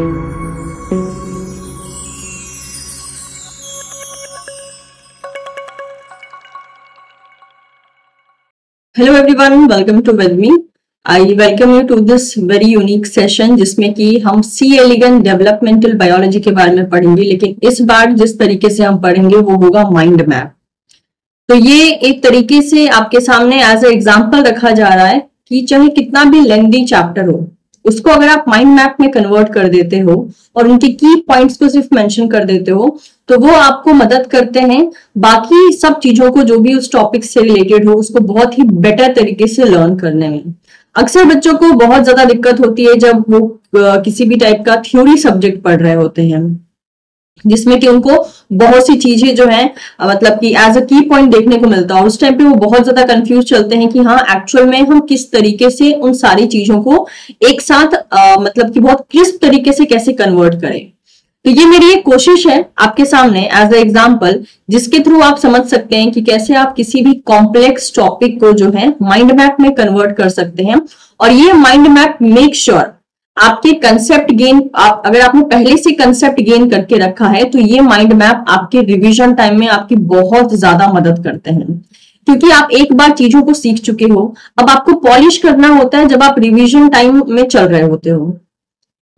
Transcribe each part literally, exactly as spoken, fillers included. Hello everyone, welcome to Vedemy. I welcome you to this very unique session जिसमें कि हम सी elegans developmental biology के बारे में पढ़ेंगे, लेकिन इस बार जिस तरीके से हम पढ़ेंगे वो होगा माइंड मैप। तो ये एक तरीके से आपके सामने एज ए एग्जाम्पल रखा जा रहा है कि चाहे कितना भी लेंथी चैप्टर हो, उसको अगर आप माइंड मैप में कन्वर्ट कर देते हो और उनके की पॉइंट्स को सिर्फ मेंशन कर देते हो तो वो आपको मदद करते हैं बाकी सब चीजों को जो भी उस टॉपिक से रिलेटेड हो उसको बहुत ही बेटर तरीके से लर्न करने में। अक्सर बच्चों को बहुत ज्यादा दिक्कत होती है जब वो किसी भी टाइप का थ्योरी सब्जेक्ट पढ़ रहे होते हैं जिसमें कि उनको बहुत सी चीजें जो है मतलब कि एज अ की पॉइंट देखने को मिलता है और उस टाइम पे वो बहुत ज्यादा कंफ्यूज चलते हैं कि हाँ एक्चुअल में हम किस तरीके से उन सारी चीजों को एक साथ आ, मतलब कि बहुत क्रिस्प तरीके से कैसे कन्वर्ट करें। तो ये मेरी एक कोशिश है आपके सामने एज अ एग्जाम्पल जिसके थ्रू आप समझ सकते हैं कि कैसे आप किसी भी कॉम्प्लेक्स टॉपिक को जो है माइंड मैप में कन्वर्ट कर सकते हैं। और ये माइंड मैप मेक श्योर आपके कंसेप्ट गेन, आप अगर आपने पहले से कंसेप्ट गेन करके रखा है तो ये माइंड मैप आपके रिवीजन टाइम में आपकी बहुत ज्यादा मदद करते हैं, क्योंकि आप एक बार चीजों को सीख चुके हो, अब आपको पॉलिश करना होता है जब आप रिवीजन टाइम में चल रहे होते हो।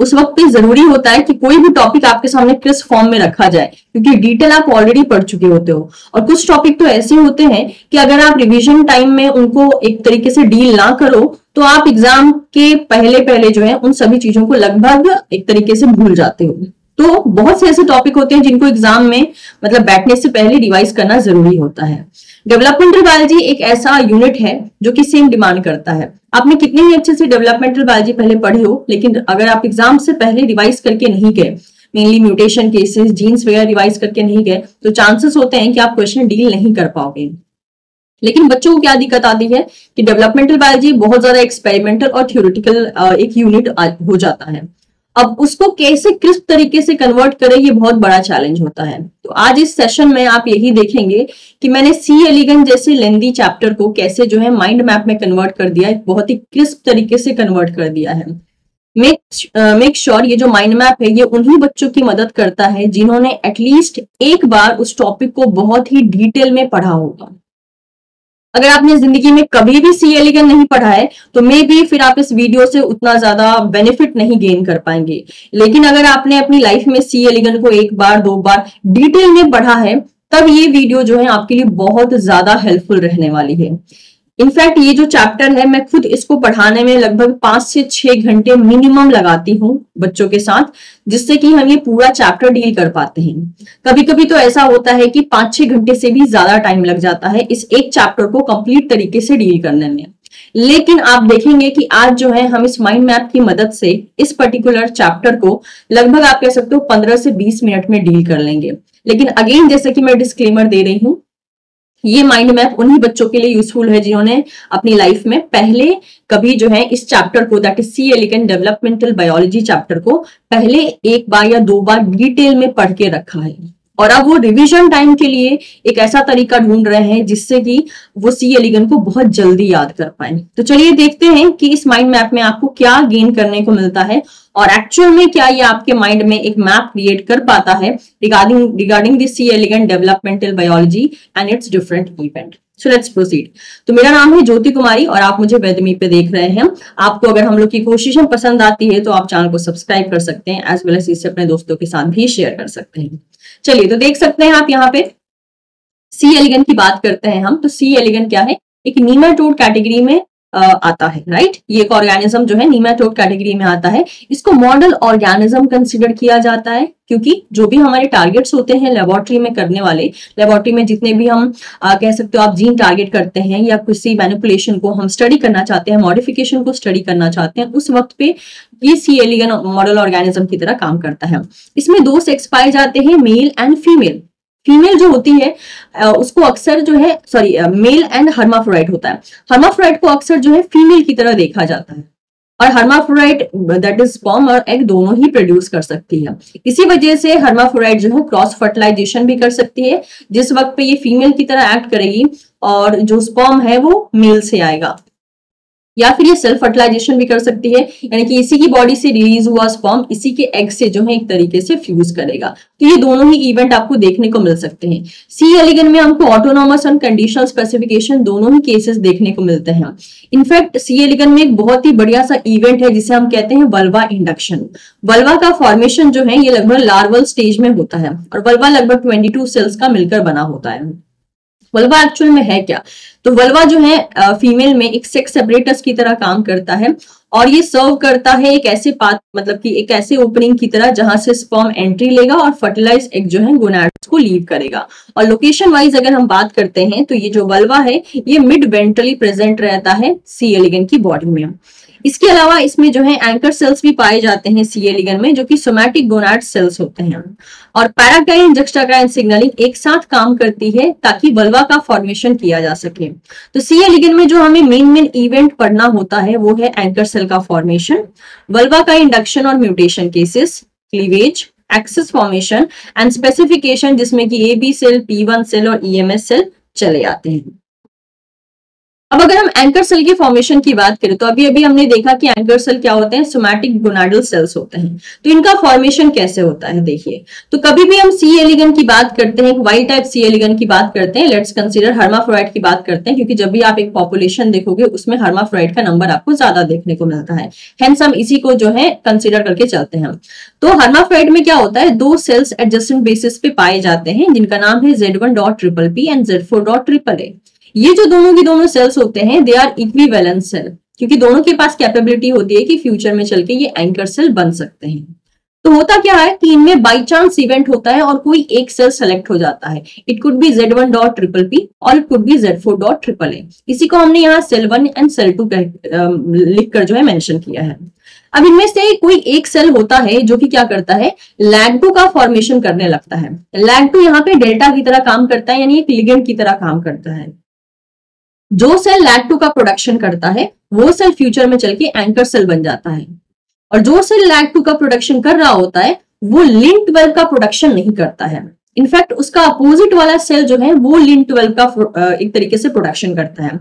उस वक्त पे जरूरी होता है कि कोई भी टॉपिक आपके सामने क्रिस्प फॉर्म में रखा जाए क्योंकि डिटेल आप ऑलरेडी पढ़ चुके होते हो। और कुछ टॉपिक तो ऐसे होते हैं कि अगर आप रिवीजन टाइम में उनको एक तरीके से डील ना करो तो आप एग्जाम के पहले पहले जो है उन सभी चीजों को लगभग एक तरीके से भूल जाते हो। तो बहुत से ऐसे टॉपिक होते हैं जिनको एग्जाम में मतलब बैठने से पहले रिवाइज करना जरूरी होता है। डेवलपमेंटल बायोलॉजी एक ऐसा यूनिट है जो कि सेम डिमांड करता है। आपने कितने ही अच्छे से डेवलपमेंटल बायोलॉजी पहले पढ़ी हो, लेकिन अगर आप एग्जाम से पहले रिवाइज करके नहीं गए, मेनली म्यूटेशन केसेस, जीन्स वगैरह रिवाइज करके नहीं गए, तो चांसेस होते हैं कि आप क्वेश्चन डील नहीं कर पाओगे। लेकिन बच्चों को क्या दिक्कत आती है कि डेवलपमेंटल बायोलॉजी बहुत ज्यादा एक्सपेरिमेंटल और थ्योरेटिकल एक यूनिट हो जाता है। अब उसको कैसे क्रिस्प तरीके से कन्वर्ट करें, ये बहुत बड़ा चैलेंज होता है। तो आज इस सेशन में आप यही देखेंगे कि मैंने सी एलिगन जैसे लेंथी चैप्टर को कैसे जो है माइंड मैप में कन्वर्ट कर दिया, एक बहुत ही क्रिस्प तरीके से कन्वर्ट कर दिया है। मेक मेक श्योर ये जो माइंड मैप है ये उन्हीं बच्चों की मदद करता है जिन्होंने एटलीस्ट एक बार उस टॉपिक को बहुत ही डिटेल में पढ़ा होगा। अगर आपने जिंदगी में कभी भी सी एलिगन नहीं पढ़ा है तो मे बी फिर आप इस वीडियो से उतना ज्यादा बेनिफिट नहीं गेन कर पाएंगे, लेकिन अगर आपने अपनी लाइफ में सी एलिगन को एक बार दो बार डिटेल में पढ़ा है तब ये वीडियो जो है आपके लिए बहुत ज्यादा हेल्पफुल रहने वाली है। इनफैक्ट ये जो चैप्टर है मैं खुद इसको पढ़ाने में लगभग पांच से छह घंटे मिनिमम लगाती हूँ बच्चों के साथ, जिससे कि हम ये पूरा चैप्टर डील कर पाते हैं। कभी कभी तो ऐसा होता है कि पांच छह घंटे से भी ज्यादा टाइम लग जाता है इस एक चैप्टर को कंप्लीट तरीके से डील करने में। लेकिन आप देखेंगे कि आज जो है हम इस माइंड मैप की मदद से इस पर्टिकुलर चैप्टर को लगभग आप कह सकते हो पंद्रह से बीस मिनट में डील कर लेंगे। लेकिन अगेन जैसे कि मैं डिस्क्लेमर दे रही हूँ, ये माइंड मैप उन्हीं बच्चों के लिए यूजफुल है जिन्होंने अपनी लाइफ में पहले कभी जो है इस चैप्टर को, that is C elegans developmental biology chapter को, पहले एक बार या दो बार डिटेल में पढ़ के रखा है और अब वो रिवीजन टाइम के लिए एक ऐसा तरीका ढूंढ रहे हैं जिससे कि वो सी एलिगन को बहुत जल्दी याद कर पाए। तो चलिए देखते हैं कि इस माइंड मैप में आपको क्या गेन करने को मिलता है और एक्चुअल में क्या ये आपके माइंड में एक मैप क्रिएट कर पाता है regarding regarding the C elegans developmental biology and its different event. So let's proceed. तो मेरा नाम है ज्योति कुमारी और आप मुझे वेदमी पे देख रहे हैं। आपको अगर हम लोग की कोशिश पसंद आती है तो आप चैनल को सब्सक्राइब कर सकते हैं एज वेल एज इसे अपने दोस्तों के साथ भी शेयर कर सकते हैं। चलिए तो देख सकते हैं आप यहाँ पे सी एलिगन की बात करते हैं हम। तो सी एलिगन क्या है, एक नीमाटोड कैटेगरी में आता है, राइट। ये एक ऑर्गेनिज्म जो है नीमाटोड कैटेगरी में आता है। इसको मॉडल ऑर्गेनिज्म कंसिडर किया जाता है क्योंकि जो भी हमारे टारगेट्स होते हैं लेबोरेटरी में करने वाले, लेबोरेटरी में जितने भी हम आ, कह सकते हो आप जीन टारगेट करते हैं या किसी मैनिपुलेशन को हम स्टडी करना चाहते हैं, मॉडिफिकेशन को स्टडी करना चाहते हैं, उस वक्त पे ये सी एलिगन मॉडल ऑर्गेनिज्म की तरह काम करता है। इसमें दो सेक्स पाए जाते हैं, मेल एंड फीमेल। फीमेल जो होती है उसको अक्सर जो है सॉरी मेल एंड हर्माफ्रोडाइट होता है। हर्माफ्रोडाइट को अक्सर जो है फीमेल की तरह देखा जाता है और हर्माफ्रोडाइट दैट इज स्पर्म और एग दोनों ही प्रोड्यूस कर सकती है। इसी वजह से हर्माफ्रोडाइट जो है क्रॉस फर्टिलाइजेशन भी कर सकती है, जिस वक्त पे ये फीमेल की तरह एक्ट करेगी और जो स्पर्म है वो मेल से आएगा। या फिर ये सेल्फ फर्टिलाइजेशन भी कर सकती है, यानी कि इसी की बॉडी से रिलीज हुआ स्पर्म इसी के एग से जो है एक तरीके से फ्यूज करेगा। तो ये दोनों ही इवेंट आपको देखने को मिल सकते हैं। सी एलिगन में हमको ऑटोनॉमस एंड कंडीशनल स्पेसिफिकेशन दोनों ही केसेस देखने को मिलते हैं। इनफैक्ट सी एलिगन में एक बहुत ही बढ़िया सा इवेंट है जिसे हम कहते हैं वल्वा इंडक्शन। वल्वा का फॉर्मेशन जो है ये लगभग लार्वल स्टेज में होता है और वल्वा लगभग ट्वेंटी टू सेल्स का मिलकर बना होता है। वल्वा एक्चुअल में है क्या? तो वल्वा जो है फीमेल में एक सेक्स सेपरेटर्स की तरह काम करता है और ये सर्व करता है एक ऐसे पाथ, मतलब कि एक ऐसे ओपनिंग की तरह जहां से स्पर्म एंट्री लेगा और फर्टिलाइज एग जो है गोनाड्स को लीव करेगा। और लोकेशन वाइज अगर हम बात करते हैं तो ये जो वल्वा है ये मिड वेंट्रली प्रेजेंट रहता है सी एलिगन की बॉडी में। इसके अलावा इसमें जो है एंकर सेल्स भी पाए जाते हैं सी एलिगन में, जो कि सोमैटिक गोनाड सेल्स होते हैं। और पैराकाइन जक्स्टाकाइन सिग्नलिंग एक साथ काम करती है ताकि वल्वा का फॉर्मेशन किया जा सके। तो सी एलिगन में जो हमें मेन मेन इवेंट पढ़ना होता है वो है एंकर सेल का फॉर्मेशन, वल्वा का इंडक्शन और mutation cases, cleavage, access formation and specification, जिसमें कि A B cell, P one cell और ई एम एस सेल चले आते हैं। अब अगर हम एंकर सेल के फॉर्मेशन की बात करें तो अभी अभी हमने देखा कि एंकर सेल क्या होते हैं, सोमैटिक गोनाडल सेल्स होते हैं। तो इनका फॉर्मेशन कैसे होता है देखिए। तो कभी भी हम सी एलिगन की बात करते हैं, वाई टाइप सी एलिगन की बात करते हैं, लेट्स कंसीडर हर्माफ्रोइड की बात करते हैं, क्योंकि जब भी आप एक पॉपुलेशन देखोगे उसमें हर्माफ्रोइड का नंबर आपको ज्यादा देखने को मिलता है, हेंस हम इसी को जो है कंसिडर करके चलते हैं। तो हर्माफ्रोइड में क्या होता है, दो सेल्स एडजेसेंट बेसिस पे पाए जाते हैं जिनका नाम है Z one dot triple P and Z four dot triple A. ये जो दोनों की दोनों सेल्स होते हैं दे आर इक्विवेलेंट सेल, क्योंकि दोनों के पास कैपेबिलिटी होती है कि फ्यूचर में चल के ये एंकर सेल बन सकते हैं। तो होता क्या है कि इनमें बाई चांस इवेंट होता है और कोई एक सेल सेलेक्ट हो जाता है। It could be Z one dot triple P और it could be Z four dot triple A. इसी को हमने यहाँ cell one and cell two लिख कर जो है मेंशन किया है। अब इनमें से कोई एक सेल होता है जो कि क्या करता है, लैग टू का फॉर्मेशन करने लगता है। लैग टू यहाँ पे डेल्टा की तरह काम करता है, यानी एक लिगेंड की तरह काम करता है। जो सेल लैग टू का प्रोडक्शन करता है वो सेल फ्यूचर में चल के एंकर सेल बन जाता है, और जो सेल लैग टू का प्रोडक्शन कर रहा होता है वो लिन ट्वेल्व का प्रोडक्शन नहीं करता है। इनफैक्ट उसका अपोजिट वाला सेल जो है वो लिन ट्वेल्व का एक तरीके से प्रोडक्शन करता है।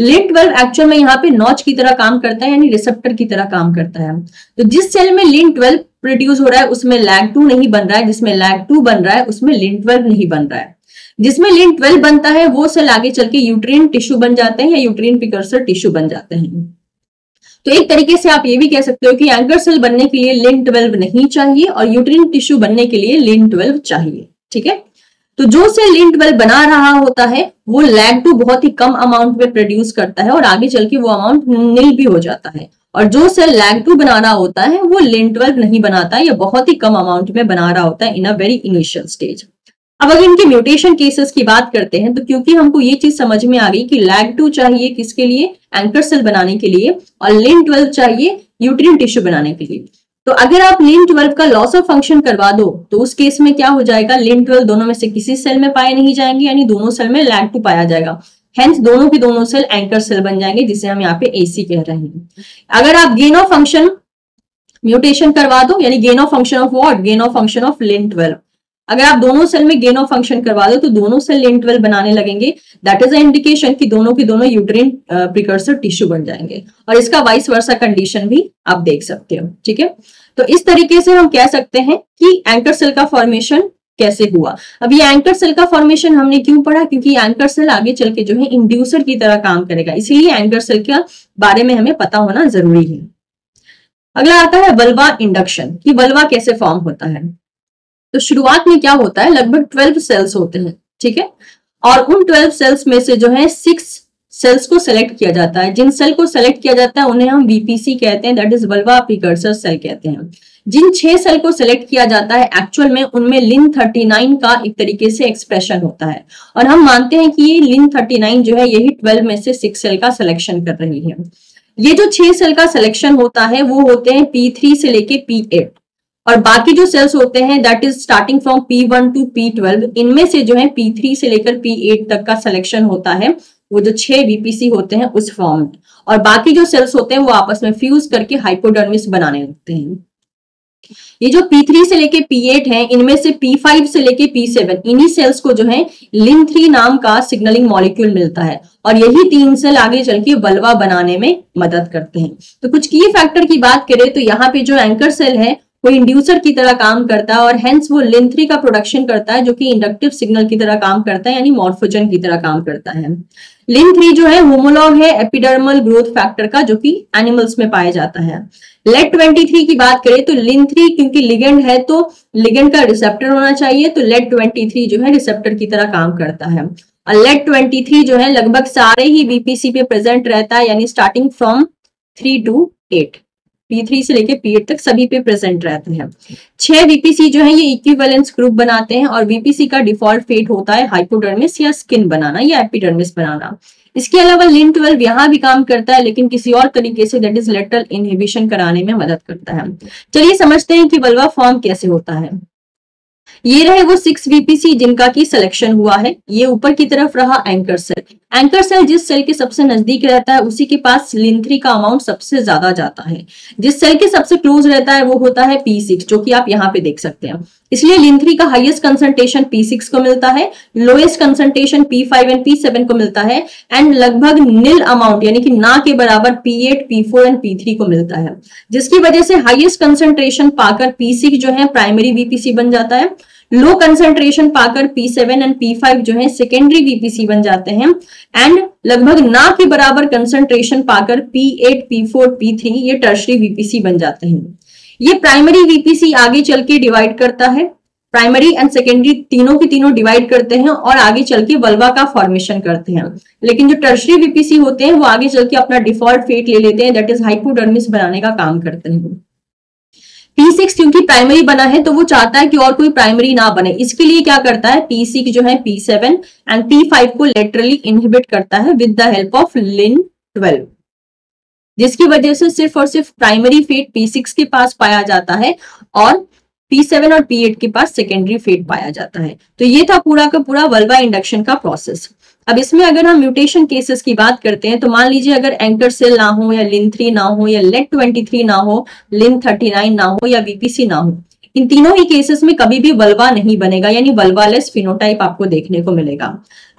लिन ट्वेल्व एक्चुअल में यहाँ पे नॉच की तरह काम करता है, यानी रिसेप्टर की तरह काम करता है। तो जिस सेल में लिन ट्वेल्व प्रोड्यूस हो रहा है उसमें लैग टू नहीं बन रहा है, जिसमें लैग टू बन रहा है उसमें लिन ट्वेल्व नहीं बन रहा है। जिसमें लिन ट्वेल्व बनता है वो सेल आगे चल के यूट्रीन टिश्यू बन जाते हैं या यूट्रीन प्रिकर्सर टिश्यू बन जाते हैं। तो एक तरीके से आप ये भी कह सकते हो कि एंकर सेल बनने के लिए लिन ट्वेल्व नहीं चाहिए और यूट्रीन टिश्यू बनने के लिए लिन ट्वेल्व चाहिए। ठीक है, तो जो सेल लिन ट्वेल्व बना रहा होता है वो लैग टू बहुत ही कम अमाउंट में प्रोड्यूस करता है और आगे चल के वो अमाउंट नील भी हो जाता है, और जो सेल लैग टू बना रहा होता है वो लिन ट्वेल्व नहीं बनाता है या बहुत ही कम अमाउंट में बना रहा होता है in a very initial stage. अब अगर इनके म्यूटेशन केसेस की बात करते हैं तो क्योंकि हमको ये चीज समझ में आ गई कि लैग टू चाहिए किसके लिए, एंकर सेल बनाने के लिए, और लिन ट्वेल्व चाहिए यूट्रीन टिश्यू बनाने के लिए। तो अगर आप लिन ट्वेल्व का लॉस ऑफ फंक्शन करवा दो तो उस केस में क्या हो जाएगा, लिन ट्वेल्व दोनों में से किसी सेल में पाए नहीं जाएंगे, यानी दोनों सेल में लैग टू पाया जाएगा। हेंस दोनों की दोनों सेल एंकर सेल बन जाएंगे, जिसे हम यहाँ पे एसी कह रहे हैं। अगर आप गेन ऑफ फंक्शन म्यूटेशन करवा दो, यानी gain of function of what, gain of function of lin twelve, अगर आप दोनों सेल में गेन ऑफ फंक्शन करवा दो तो दोनों सेल लिन ट्वेल्व बनाने लगेंगे। दैट इज अ इंडिकेशन कि दोनों के दोनों यूट्रीन प्रिकर्सर टिश्यू बन जाएंगे, और इसका वाइस वर्सा कंडीशन भी आप देख सकते हो। ठीक है, तो इस तरीके से हम कह सकते हैं कि एंकर सेल का फॉर्मेशन कैसे हुआ। अब ये एंकर सेल का फॉर्मेशन हमने क्यों पढ़ा, क्योंकि एंकर सेल आगे चल के जो है इंड्यूसर की तरह काम करेगा, इसीलिए एंकर सेल के बारे में हमें पता होना जरूरी है। अगला आता है वल्वा इंडक्शन, कि वल्वा कैसे फॉर्म होता है। तो शुरुआत में क्या होता है, लगभग ट्वेल्व सेल्स होते हैं। ठीक है, और उन ट्वेल्व सेल्स में से जो है सिक्स सेल्स को सेलेक्ट किया जाता है। जिन सेल को सेलेक्ट किया जाता है उन्हें हम वीपीसी कहते हैं, that is vulva precursor cell कहते हैं। जिन छह सेल को सेलेक्ट किया जाता है एक्चुअल में उनमें लिन थर्टी नाइन का एक तरीके से एक्सप्रेशन होता है, और हम मानते हैं कि ये लिन थर्टी नाइन जो है यही ट्वेल्व में से सिक्स सेल का सिलेक्शन कर रही है। ये जो छह सेल का सिलेक्शन होता है वो होते हैं पी थ्री से लेके पी एट, और बाकी जो सेल्स होते हैं that is starting from P one to P twelve, इनमें से जो है पी थ्री से लेकर पी एट तक का सिलेक्शन होता है, वो जो छह वीपीसी होते हैं उस फॉर्म में, और बाकी जो सेल्स होते हैं वो आपस में फ्यूज करके हाइपोडर्मिस बनाने लगते हैं। ये जो पी थ्री से लेके पी एट है, इनमें से पी फाइव से लेके पी सेवन, इन्हीं सेल्स को जो है लिन थ्री नाम का सिग्नलिंग मॉलिक्यूल मिलता है और यही तीन सेल आगे चल के बलवा बनाने में मदद करते हैं। तो कुछ की फैक्टर की बात करें तो यहाँ पे जो एंकर सेल है वो इंड्यूसर की तरह काम करता है और हेंस वो लिन थ्री का प्रोडक्शन करता है जो कि इंडक्टिव सिग्नल की तरह काम करता है, यानी मॉर्फोजन की तरह काम करता है। लिन थ्री जो है होमोलॉग है एपिडर्मल ग्रोथ फैक्टर का जो कि एनिमल्स में पाया जाता है। लेट ट्वेंटी थ्री की बात करें तो लिन थ्री क्योंकि लिगेंड है तो लिगेंड का रिसेप्टर होना चाहिए, तो लेट ट्वेंटी थ्री जो है रिसेप्टर की तरह काम करता है। और लेट ट्वेंटी थ्री जो है लगभग सारे ही बीपीसी पे प्रेजेंट रहता है, यानी starting from three to eight P three से लेके पी एट तक सभी पे प्रेजेंट रहते हैं। छह वीपीसी जो है ये इक्विवेलेंस ग्रुप बनाते हैं और वीपीसी का डिफॉल्ट फेट होता है हाइपोडर्मिस या स्किन बनाना या एपिडर्मिस बनाना। इसके अलावा लिन ट्वेल्व यहाँ भी काम करता है लेकिन किसी और तरीके से, दैट इज लेटरल इनहिबिशन कराने में मदद करता है। चलिए समझते हैं कि बल्वा फॉर्म कैसे होता है। ये रहे वो सिक्स वीपीसी जिनका की सिलेक्शन हुआ है। ये ऊपर की तरफ रहा एंकर सेल। एंकर सेल जिस सेल के सबसे नजदीक रहता है उसी के पास लिन थ्री का अमाउंट सबसे ज्यादा जाता है। जिस सेल के सबसे क्लोज रहता है वो होता है पी सिक्स, जो कि आप यहाँ पे देख सकते हैं। इसलिए लिन थ्री का हाईएस्ट कंसंट्रेशन पी सिक्स को मिलता है, lowest concentration P five and P seven को मिलता है एंड लगभग नील अमाउंट यानी कि ना के बराबर P eight, P four and P three को मिलता है, जिसकी वजह से हाईएस्ट कंसंट्रेशन पाकर पी सिक्स जो है प्राइमरी वीपीसी बन जाता है। लो कंसंट्रेशन पाकर P seven and P five जो है सेकेंडरी वीपीसी बन जाते हैं एंड लगभग ना के बराबर कंसंट्रेशन पाकर P eight, P four, P three ये टर्शरी वीपीसी बन जाते हैं। ये प्राइमरी वीपीसी आगे चल के डिवाइड करता है, प्राइमरी एंड सेकेंडरी तीनों की तीनों डिवाइड करते हैं और आगे चल के बल्वा का फॉर्मेशन करते हैं। लेकिन जो टर्शरी वीपीसी होते हैं वो आगे चल के अपना डिफॉल्ट फेट ले लेते हैं, दैट इज हाइपोडर्मिस बनाने का काम करते हैं। पी सिक्स क्योंकि प्राइमरी बना है तो वो चाहता है कि और कोई प्राइमरी ना बने, इसके लिए क्या करता है पी सिक्स जो है P seven and P five को लेटरली इनहिबिट करता है with the help of lin twelve, जिसकी वजह से सिर्फ और सिर्फ प्राइमरी फेट पी सिक्स के पास पाया जाता है और पी सेवन और पी एट के पास सेकेंडरी फेट पाया जाता है। तो ये था पूरा का पूरा बल्वा इंडक्शन का प्रोसेस। अब इसमें अगर हम म्यूटेशन केसेस की बात करते हैं तो मान लीजिए अगर एंकर सेल ना हो या लिन थ्री ना हो या लेट ट्वेंटी थ्री ना हो, लिन थर्टी नाइन ना हो या वीपीसी ना हो, इन तीनों ही केसेस में कभी भी बल्वा नहीं बनेगा, यानी बल्वालेस फिनोटाइप आपको देखने को मिलेगा।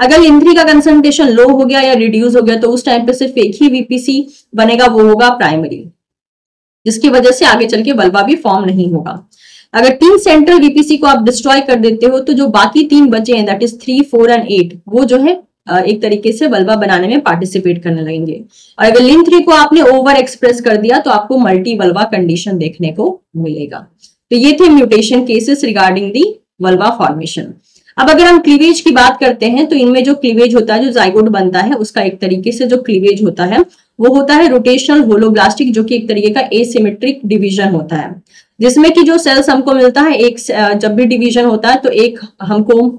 अगर लिन थ्री का कंसंट्रेशन लो हो गया या रिड्यूस हो गया तो उस टाइम पे सिर्फ एक ही वीपीसी बनेगा, वो होगा प्राइमरी, जिसकी वजह से आगे चल के बल्वा भी फॉर्म नहीं होगा। अगर तीन सेंट्रल वीपीसी को आप डिस्ट्रॉय कर देते हो तो जो बाकी तीन बचे हैं that is three, four and eight, वो जो है एक तरीके से बल्वा बनाने में पार्टिसिपेट करने लगेंगे। और अगर लिन थ्री को आपने ओवर एक्सप्रेस कर दिया तो आपको मल्टी बल्वा कंडीशन देखने को मिलेगा। तो ये थे mutation cases regarding the vulva formation. अब अगर हम क्लीवेज की बात करते हैं तो इनमें जो क्लीवेज होता है, जो जाइगोट बनता है, उसका एक तरीके से जो क्लीवेज होता है वो होता है रोटेशनल होलोब्लास्टिक, जो कि एक तरीके का एसिमेट्रिक डिवीजन होता है, जिसमें कि जो सेल्स हमको मिलता है, एक जब भी डिवीजन होता है तो एक हमको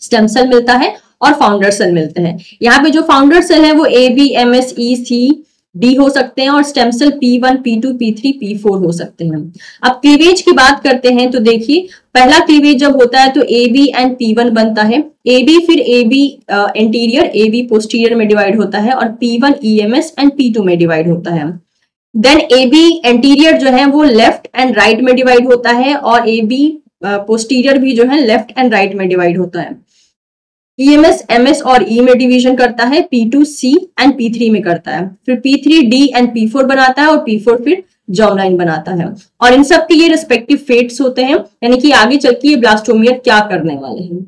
स्टेम सेल मिलता है और फाउंडर सेल मिलते हैं। यहाँ पे जो फाउंडर सेल है वो A, B, M, S, E, C, D हो सकते हैं और stem cell P one, P two, P three, P four हो सकते हैं। अब क्लीवेज की बात करते हैं तो देखिए पहला क्लीवेज जब होता है तो A B and P one बनता है, ए बी फिर A B anterior, A B posterior में डिवाइड होता है और P one E M S and P two में डिवाइड होता है। देन ए बी एंटीरियर जो है वो लेफ्ट एंड राइट में डिवाइड होता है और ए बी पोस्टीरियर भी जो है लेफ्ट एंड राइट में डिवाइड होता है। E M S, M S और E में डिवीजन करता है, P two C and P three में करता है, फिर P three D and P four बनाता है और पी फोर फिर जर्मलाइन बनाता है। और इन सब के ये रिस्पेक्टिव फेट्स होते हैं, यानी कि आगे चल के ये ब्लास्टोमियर क्या करने वाले हैं।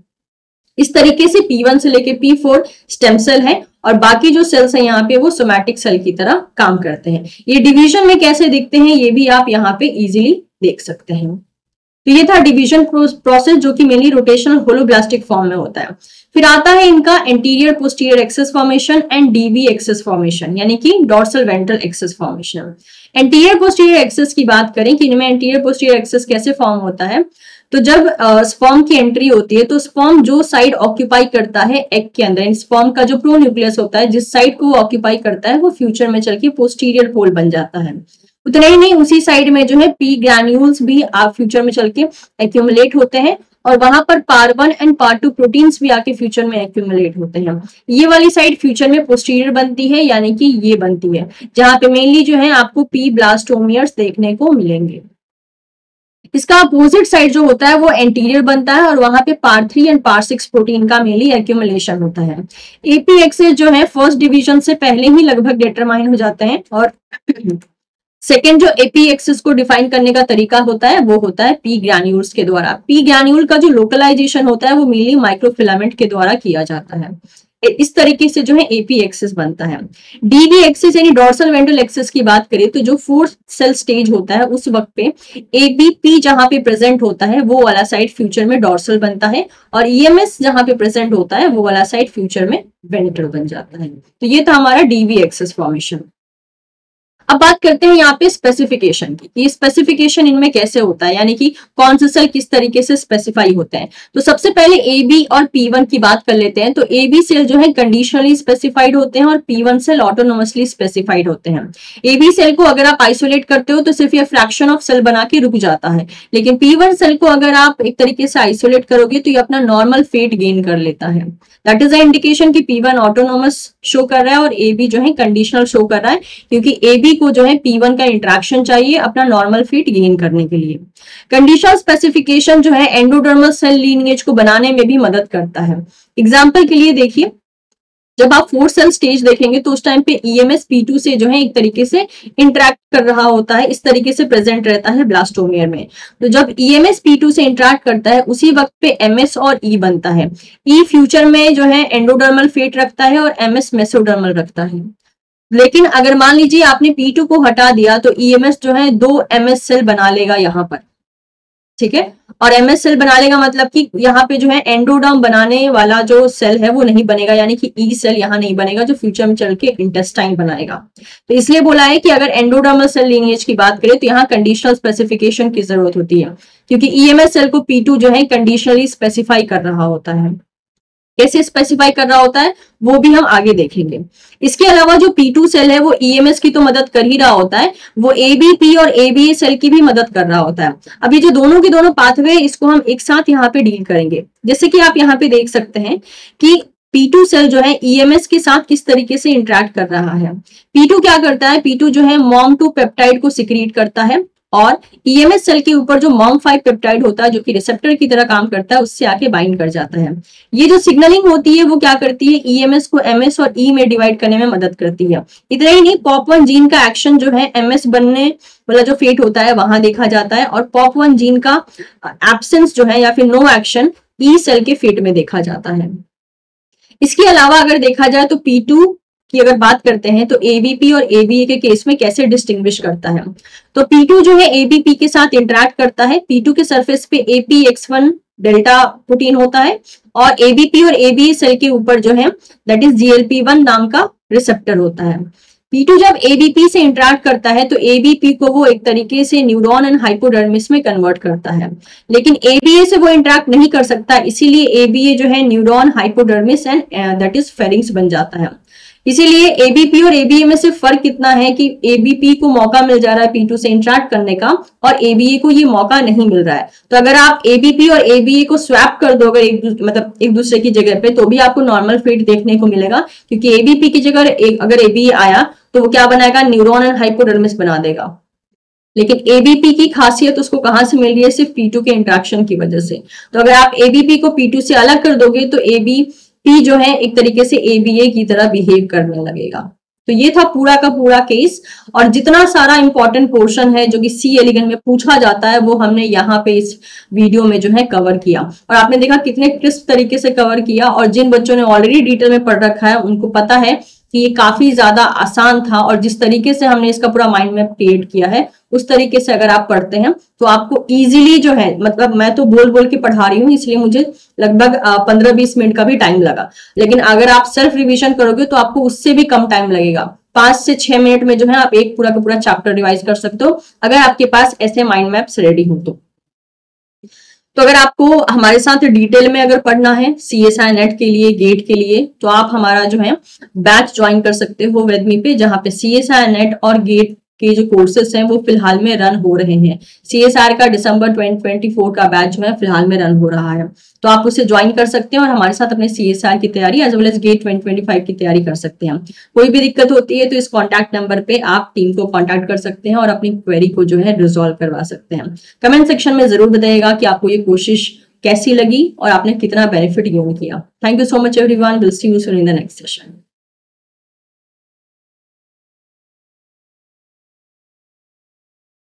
इस तरीके से पी वन से लेके पी फोर स्टेम सेल है और बाकी जो सेल्स हैं यहाँ पे वो सोमैटिक सेल की तरह काम करते हैं। ये डिवीजन में कैसे दिखते हैं ये भी आप यहाँ पे इजिली देख सकते हैं। तो ये था डिवीजन प्रोसेस जो कि मेनली रोटेशनल होलोब्लास्टिक फॉर्म में होता है। फिर आता है इनका anterior posterior access formation and DV access formation, यानी कि dorsal ventral access formation. Anterior posterior access की बात करें कि इनमें एंटीरियर पोस्टीरियर एक्सेस कैसे फॉर्म होता है, तो जब स्पर्म uh, की एंट्री होती है तो स्पर्म जो साइड ऑक्यूपाई करता है एग के अंदर, स्पर्म का जो प्रो न्यूक्लियस होता है जिस साइड को वो ऑक्यूपाई करता है वो फ्यूचर में चल के पोस्टीरियर पोल बन जाता है। उतना ही नहीं, उसी साइड में जो है पी ग्रैन्यूल्स भी आप फ्यूचर में चल के एक्यूमुलेट होते हैं और वहां पर part one and part two proteins भी आके फ्यूचर में एक्यूमुलेट होते हैं। ये वाली साइड फ्यूचर में पोस्टीरियर बनती है, यानी कि ये बनती है, जहां पे मेनली जो है आपको पी ब्लास्टोमियर्स देखने को मिलेंगे। इसका अपोजिट साइड जो होता है वो एंटीरियर बनता है और वहां पे PAR three and PAR six protein का मेनली एक्यूमुलेशन होता है। एपीएक्सेस जो है फर्स्ट डिवीजन से पहले ही लगभग डिटरमाइन हो जाते हैं और सेकेंड जो एपी एक्सेस को डिफाइन करने का तरीका होता है वो होता है पी ग्रैन्यूल्स के द्वारा। पी ग्रैन्यूल का जो लोकलाइजेशन होता है वो मेनली माइक्रोफिलामेंट के द्वारा किया जाता है। इस तरीके से जो है एपी एक्सेस बनता है। डीवी एक्सेस यानी डॉर्सल वेंट्रल एक्सेस की बात करें तो जो फोर्थ सेल स्टेज होता है उस वक्त पे एबीपी जहां पे प्रेजेंट होता है वो वाला साइड फ्यूचर में डॉर्सल बनता है और ईएमएस जहां पे प्रेजेंट होता है वो वाला साइड फ्यूचर में वेंट्रल बन जाता है। तो ये था हमारा डीवी एक्सेस फॉर्मेशन। अब बात करते हैं यहाँ पे स्पेसिफिकेशन की कि स्पेसिफिकेशन इनमें कैसे होता है, यानी कि कौन से सेल किस तरीके से स्पेसिफाई होते हैं। तो सबसे पहले ए बी और पी वन की बात कर लेते हैं। तो ए बी सेल जो है कंडीशनली स्पेसिफाइड होते हैं और P one cell autonomously specified होते हैं। ए बी सेल को अगर आप आइसोलेट करते हो तो सिर्फ ये फ्रैक्शन ऑफ सेल बना के रुक जाता है, लेकिन पी वन सेल को अगर आप एक तरीके से आइसोलेट करोगे तो ये अपना नॉर्मल फेट गेन कर लेता है। दैट इज अ इंडिकेशन कि पी वन ऑटोनोमस शो कर रहा है और ए बी जो है कंडीशनल शो कर रहा है, क्योंकि ए बी को जो है पी वन का इंटरेक्शन चाहिए अपना नॉर्मल फिट गेन करने के लिए। कंडीशनल स्पेसिफिकेशन जो है एंडोडर्मल सेल लीनिएज को बनाने में भी मदद करता है। एग्जांपल के लिए देखिए, जब आप फोर सेल स्टेज देखेंगे तो उस टाइम पे ईएमएस पी टू से जो है एक तरीके से इंटरैक्ट कर रहा होता है, इस तरीके से प्रेजेंट रहता है ब्लास्टोमियर में। तो जब ईएमएस पी टू से इंटरैक्ट करता है उसी वक्त पे एमएस और ई बनता है। ई फ्यूचर में जो है एंडोडर्मल फेट रखता है और एमएस मेसोडर्मल रखता है। लेकिन अगर मान लीजिए आपने पी टू को हटा दिया तो ईएमएस जो है दो एमएस सेल बना लेगा यहाँ पर, ठीक है, और एमएस सेल बना लेगा मतलब कि यहाँ पे जो है एंडोडर्म बनाने वाला जो सेल है वो नहीं बनेगा, यानी कि ई सेल यहाँ नहीं बनेगा जो फ्यूचर में चल के इंटेस्टाइन बनाएगा। तो इसलिए बोला है कि अगर एंडोडर्मल सेल लीनिएज की बात करें तो यहाँ कंडीशनल स्पेसिफिकेशन की जरूरत होती है, क्योंकि ईएमएस सेल को पी टू जो है कंडीशनली स्पेसिफाई कर रहा होता है। कैसे स्पेसिफाई कर रहा होता है वो भी हम आगे देखेंगे। इसके अलावा जो पी टू सेल है वो ईएमएस की तो मदद कर ही रहा होता है, वो एबीपी और एबीए सेल की भी मदद कर रहा होता है। अब ये जो दोनों के दोनों पाथवे इसको हम एक साथ यहाँ पे डील करेंगे। जैसे कि आप यहाँ पे देख सकते हैं कि पी टू सेल जो है ईएमएस के साथ किस तरीके से इंटरैक्ट कर रहा है। पी टू क्या करता है, पी टू जो है मॉम टू पेप्टाइड को सिक्रीट करता है और ईएमएस सेल के ऊपर जो मॉम फाइव पेप्टाइड होता है जो कि रिसेप्टर की तरह काम करता है उससे आके बाइंड कर जाता है। ये जो सिग्नलिंग होती है वो क्या करती है, ईएमएस को एमएस और ई में डिवाइड करने में मदद करती है। इतना ही नहीं, पॉप वन जीन का एक्शन जो है एमएस बनने वाला जो फेट होता है वहां देखा जाता है और पॉप वन जीन का एब्सेंस जो है या फिर नो एक्शन ई सेल के फेट में देखा जाता है। इसके अलावा अगर देखा जाए तो पी टू कि अगर बात करते हैं तो एबीपी और एबीए के केस में कैसे डिस्टिंग्विश करता है। तो पी टू जो है एबीपी के साथ इंटरैक्ट करता है। पी टू के सरफेस पे एपीएक्स वन डेल्टा प्रोटीन होता है और एबीपी और एबीए सेल के ऊपर जो है दैट इज जीएलपी वन नाम का रिसेप्टर होता है। पी टू जब एबीपी से इंटरैक्ट करता है तो एबीपी को वो एक तरीके से न्यूरॉन एंड हाइपोडर्मिस में कन्वर्ट करता है, लेकिन एबीए से वो इंटरैक्ट नहीं कर सकता, इसीलिए एबीए जो है neuron, hypodermis and that is pharynx बन जाता है। इसीलिए एबीपी और एबीए में सिर्फ फर्क कितना है कि एबीपी को मौका मिल जा रहा है पी टू से इंटरैक्ट करने का और एबीए को ये मौका नहीं मिल रहा है। तो अगर आप एबीपी और एबीए को स्वैप कर दो अगर एक मतलब एक दूसरे की जगह पे तो भी आपको नॉर्मल फेट देखने को मिलेगा, क्योंकि एबीपी की जगह अगर एबीए आया तो वो क्या बनाएगा, न्यूरॉन एंड हाइपोडर्मिस बना देगा। लेकिन एबीपी की खासियत उसको कहां से मिल रही है, सिर्फ पी टू के इंटरेक्शन की वजह से। तो अगर आप एबीपी को पी टू से अलग कर दोगे तो एबी पी जो है एक तरीके से एबीए की तरह बिहेव करने लगेगा। तो ये था पूरा का पूरा केस और जितना सारा इंपॉर्टेंट पोर्शन है जो कि सी एलिगन में पूछा जाता है वो हमने यहाँ पे इस वीडियो में जो है कवर किया और आपने देखा कितने क्रिस्प तरीके से कवर किया। और जिन बच्चों ने ऑलरेडी डिटेल में पढ़ रखा है उनको पता है कि ये काफी ज्यादा आसान था और जिस तरीके से हमने इसका पूरा माइंड मैप क्रिएट किया है उस तरीके से अगर आप पढ़ते हैं तो आपको इजीली जो है, मतलब मैं तो बोल बोल के पढ़ा रही हूँ इसलिए मुझे लगभग पंद्रह बीस मिनट का भी टाइम लगा, लेकिन अगर आप सेल्फ रिवीजन करोगे तो आपको उससे भी कम टाइम लगेगा। पांच से छह मिनट में जो है आप एक पूरा का पूरा चैप्टर रिवाइज कर सकते हो अगर आपके पास ऐसे माइंड मैप्स रेडी हो तो। तो अगर आपको हमारे साथ डिटेल में अगर पढ़ना है C S I R NET के लिए, गेट के लिए, तो आप हमारा जो है बैच ज्वाइन कर सकते हो वेदमी पे, जहाँ पे C S I R NET और गेट के जो कोर्सेस हैं वो फिलहाल में रन हो रहे हैं। सीएसआर का दिसंबर दो हज़ार चौबीस का बैच जो है फिलहाल में रन हो रहा है, तो आप उसे ज्वाइन कर सकते हैं और हमारे साथ अपने सीएसआर की तैयारी एज वेल एज गेट दो हज़ार पच्चीस की तैयारी कर सकते हैं। कोई भी दिक्कत होती है तो इस कॉन्टैक्ट नंबर पे आप टीम को कॉन्टैक्ट कर सकते हैं और अपनी क्वेरी को जो है रिजोल्व करवा सकते हैं। कमेंट सेक्शन में जरूर बताइएगा कि आपको ये कोशिश कैसी लगी और आपने कितना बेनिफिट गेन किया। Thank you so much everyone, will see you soon in the next session.